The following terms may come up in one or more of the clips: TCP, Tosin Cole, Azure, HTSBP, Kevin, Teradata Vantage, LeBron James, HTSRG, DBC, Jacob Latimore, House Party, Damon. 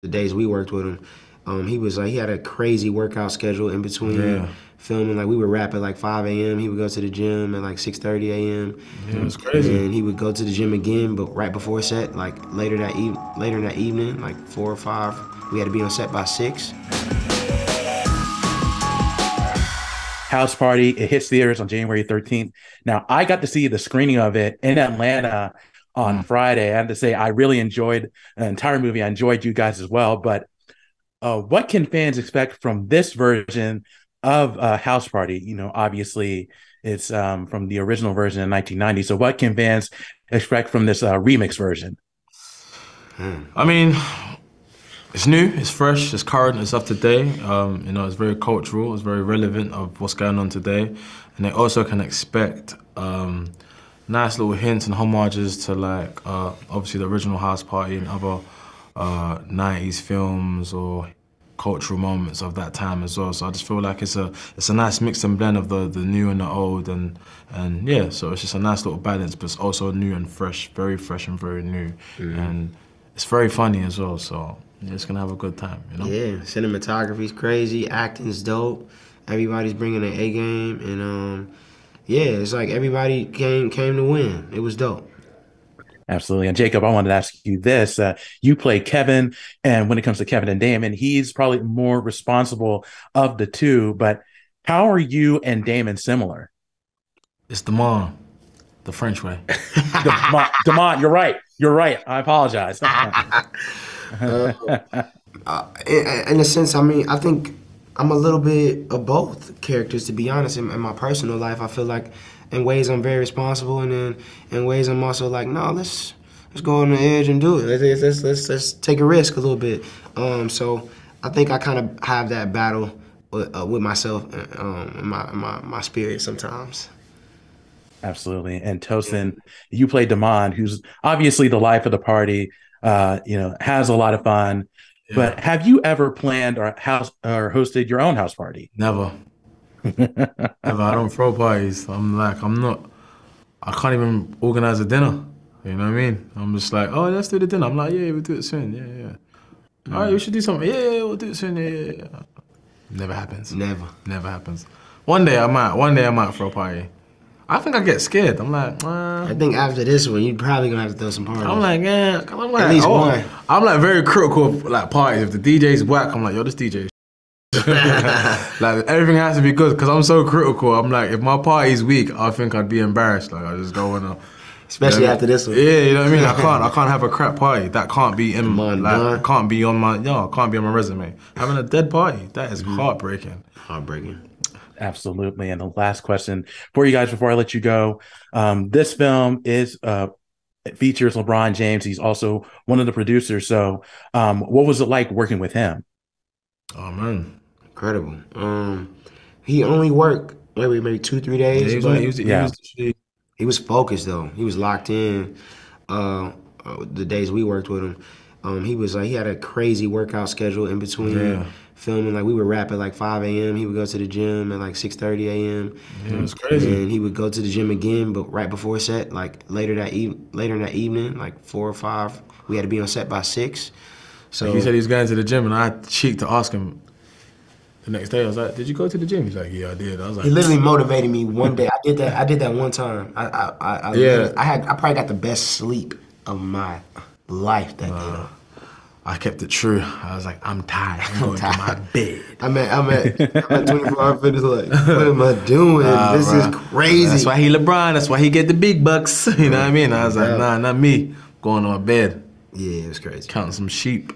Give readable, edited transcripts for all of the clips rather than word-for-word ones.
The days we worked with him, he was like, he had a crazy workout schedule in between filming. Like, we would rap at like 5 a.m. He would go to the gym at like 6:30 a.m. Yeah, it's crazy. And he would go to the gym again, but right before set, like later that evening, like 4 or 5, we had to be on set by 6. House Party, it hits theaters on January 13th. Now, I got to see the screening of it in Atlanta on Friday. I have to say, I really enjoyed the entire movie. I enjoyed you guys as well. But what can fans expect from this version of House Party? You know, obviously, it's from the original version in 1990. So what can fans expect from this remix version? I mean, it's new, it's fresh, it's current, it's up to date. You know, it's very cultural, it's very relevant of what's going on today. And they also can expect nice little hints and homages to, like, obviously the original House Party and other 90s films or cultural moments of that time as well. So I just feel like it's a nice mix and blend of the new and the old, and yeah, so it's just a nice little balance, but it's also new and fresh and very new. Mm-hmm. And it's very funny as well, so it's gonna have a good time, you know? Yeah, cinematography's crazy, acting's dope, everybody's bringing an A game, and yeah, it's like everybody came to win. It was dope. Absolutely. And Jacob, I wanted to ask you this. You play Kevin, and when it comes to Kevin and Damon, he's probably more responsible of the two, but how are you and Damon similar? It's the mom, the French way. Damon, you're right. You're right. I apologize. In a sense, I mean, I think I'm a little bit of both characters, to be honest. In my personal life, I feel like in ways I'm very responsible, and then in ways I'm also like, no, let's go on the edge and do it. Let's take a risk a little bit. So I think I kind of have that battle with myself, my spirit sometimes. Absolutely. And Tosin, you play Damon, who's obviously the life of the party. You know, has a lot of fun. Yeah. But have you ever planned or hosted your own house party? Never. Never. I don't throw parties. I can't even organize a dinner. You know what I mean? I'm just like, oh, let's do the dinner. I'm like, yeah, we'll do it soon. Yeah, yeah. All right, we should do something. Yeah, we'll do it soon. Yeah. Never happens. Never happens. One day I might throw a party. I think I get scared. I'm like, I think after this one, you're probably gonna have to throw some parties. I'm like, yeah, at least one. I'm like very critical of like parties. If the DJ's whack, I'm like, yo, this DJ. Like everything has to be good because I'm so critical. I'm like, if my party's weak, I think I'd be embarrassed. Like I just go on. Especially after this one. Yeah, you know what I mean. I can't have a crap party. That can't be in my. Like, can't be on my resume. Having a dead party, that is heartbreaking. Heartbreaking. Absolutely. And the last question for you guys before I let you go. This film features LeBron James. He's also one of the producers. So what was it like working with him? Oh, man. Incredible. He only worked maybe 2-3 days. He was focused, though. He was locked in the days we worked with him. He was like, he had a crazy workout schedule in between filming. Like, we would rap at like 5 a.m. He would go to the gym at like 6:30 a.m. Yeah, it's crazy. And he would go to the gym again, but right before set, like later that evening, like 4 or 5, we had to be on set by 6. So like he said he was going to the gym, and I had cheek to ask him the next day. I was like, "Did you go to the gym?" He's like, "Yeah, I did." I was like, he literally motivated me one day. I did that one time. I probably got the best sleep of my life that day. I kept it true. I was like, I'm tired. I'm going to my bed. I'm at 24-hour fitness. Like, what am I doing? This is crazy. That's why he LeBron. That's why he get the big bucks. You know what I mean? I was like, nah, not me. Going to my bed. Yeah, it was crazy. Counting some sheep.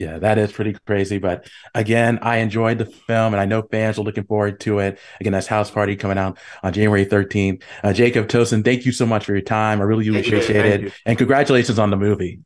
Yeah, that is pretty crazy. But again, I enjoyed the film, and I know fans are looking forward to it. Again, that's House Party coming out on January 13th. Jacob, Tosin, thank you so much for your time. I really do appreciate it. And congratulations on the movie.